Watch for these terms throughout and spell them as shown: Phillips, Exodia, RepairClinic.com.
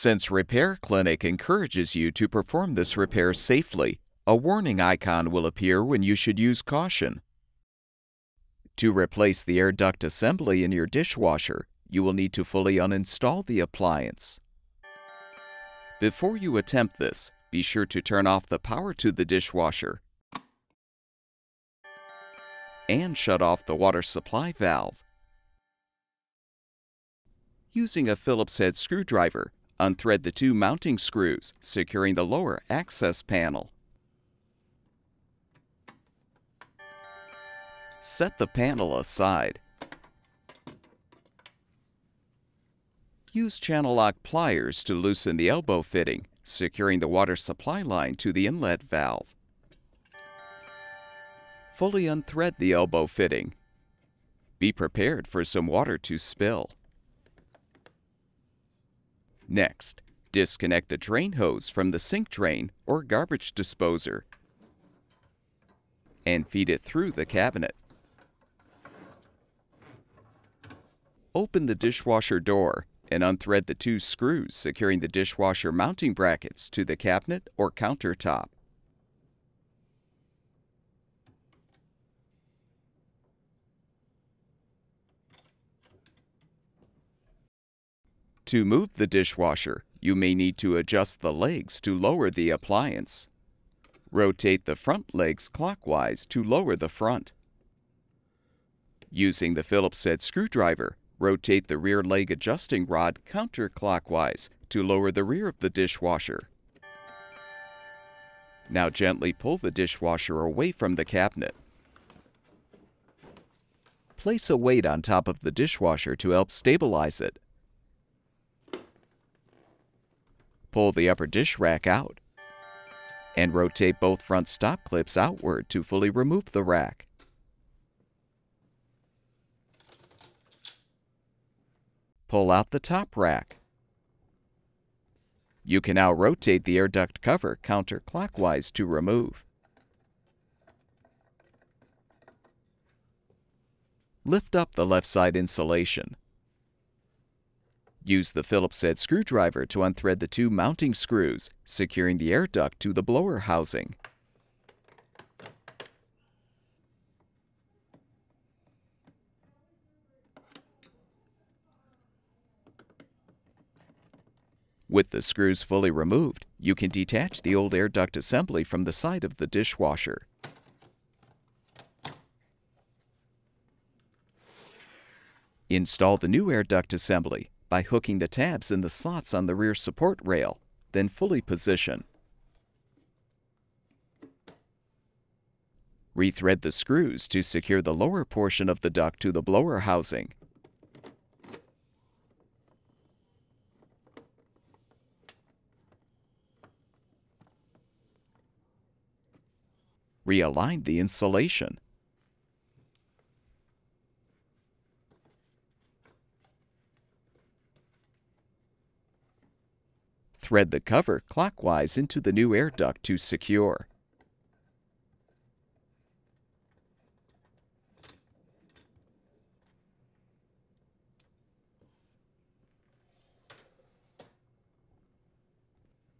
Since Repair Clinic encourages you to perform this repair safely, a warning icon will appear when you should use caution. To replace the air duct assembly in your dishwasher, you will need to fully uninstall the appliance. Before you attempt this, be sure to turn off the power to the dishwasher and shut off the water supply valve. Using a Phillips head screwdriver, unthread the two mounting screws, securing the lower access panel. Set the panel aside. Use channel lock pliers to loosen the elbow fitting, securing the water supply line to the inlet valve. Fully unthread the elbow fitting. Be prepared for some water to spill. Next, disconnect the drain hose from the sink drain or garbage disposer and feed it through the cabinet. Open the dishwasher door and unthread the two screws securing the dishwasher mounting brackets to the cabinet or countertop. To move the dishwasher, you may need to adjust the legs to lower the appliance. Rotate the front legs clockwise to lower the front. Using the Phillips head screwdriver, rotate the rear leg adjusting rod counterclockwise to lower the rear of the dishwasher. Now gently pull the dishwasher away from the cabinet. Place a weight on top of the dishwasher to help stabilize it. Pull the upper dish rack out and rotate both front stop clips outward to fully remove the rack. Pull out the top rack. You can now rotate the air duct cover counterclockwise to remove. Lift up the left side insulation. Use the Phillips head screwdriver to unthread the two mounting screws, securing the air duct to the blower housing. With the screws fully removed, you can detach the old air duct assembly from the side of the dishwasher. Install the new air duct assembly by hooking the tabs in the slots on the rear support rail, then fully position. Rethread the screws to secure the lower portion of the duct to the blower housing. Realign the insulation. Thread the cover clockwise into the new air duct to secure.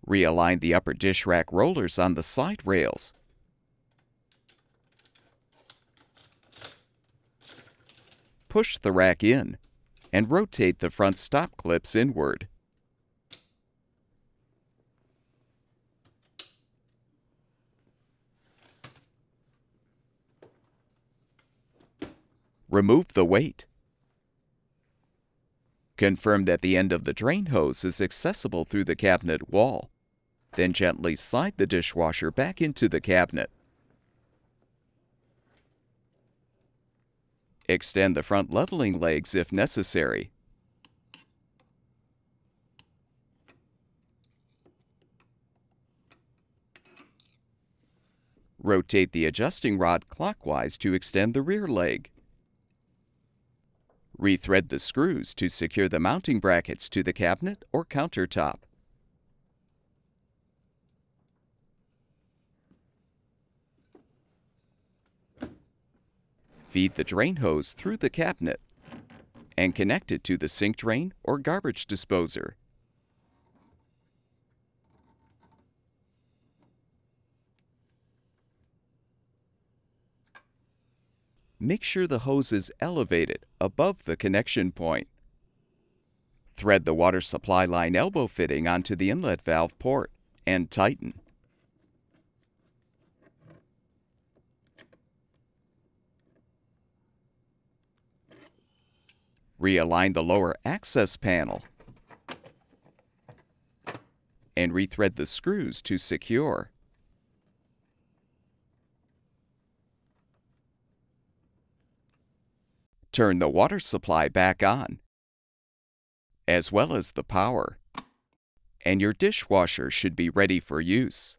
Realign the upper dish rack rollers on the side rails. Push the rack in and rotate the front stop clips inward. Remove the weight. Confirm that the end of the drain hose is accessible through the cabinet wall. Then gently slide the dishwasher back into the cabinet. Extend the front leveling legs if necessary. Rotate the adjusting rod clockwise to extend the rear leg. Rethread the screws to secure the mounting brackets to the cabinet or countertop. Feed the drain hose through the cabinet and connect it to the sink drain or garbage disposer. make sure the hose is elevated above the connection point. Thread the water supply line elbow fitting onto the inlet valve port and tighten. Realign the lower access panel and rethread the screws to secure. Turn the water supply back on, as well as the power, and your dishwasher should be ready for use.